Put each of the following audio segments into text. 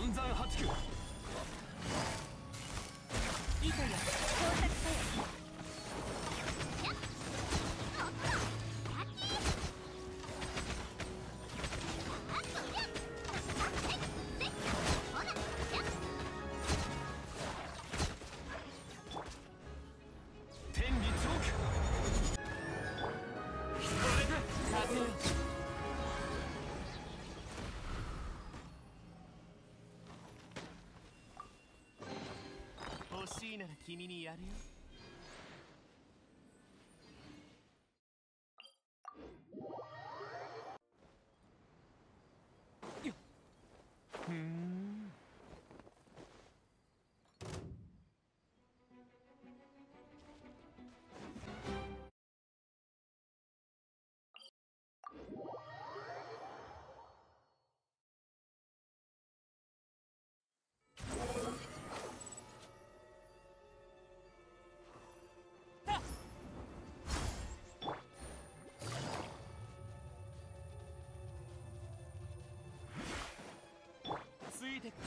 暗算八九。糸や光沢さえ。 欲しいなら君にやるよ。ふん。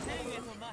天へと前。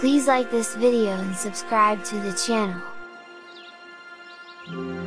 Please like this video and subscribe to the channel.